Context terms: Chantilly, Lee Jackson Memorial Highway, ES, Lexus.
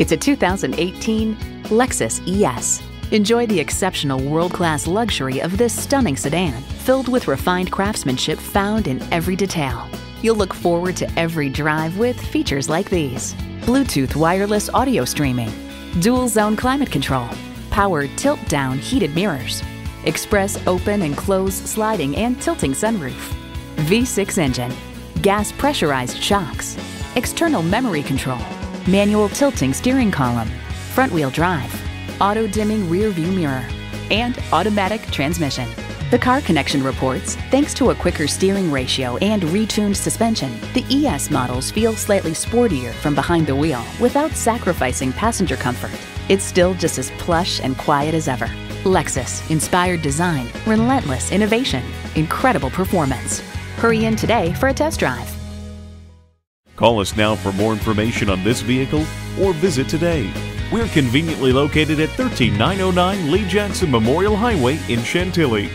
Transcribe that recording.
It's a 2018 Lexus ES. Enjoy the exceptional world-class luxury of this stunning sedan, filled with refined craftsmanship found in every detail. You'll look forward to every drive with features like these: Bluetooth wireless audio streaming, dual-zone climate control, power tilt-down heated mirrors, express open and close sliding and tilting sunroof, V6 engine, gas pressurized shocks, external memory control, manual tilting steering column, front-wheel drive, auto-dimming rear-view mirror, and automatic transmission. The Car Connection reports, thanks to a quicker steering ratio and retuned suspension, the ES models feel slightly sportier from behind the wheel without sacrificing passenger comfort. It's still just as plush and quiet as ever. Lexus, inspired design, relentless innovation, incredible performance. Hurry in today for a test drive. Call us now for more information on this vehicle or visit today. We're conveniently located at 13909 Lee Jackson Memorial Highway in Chantilly.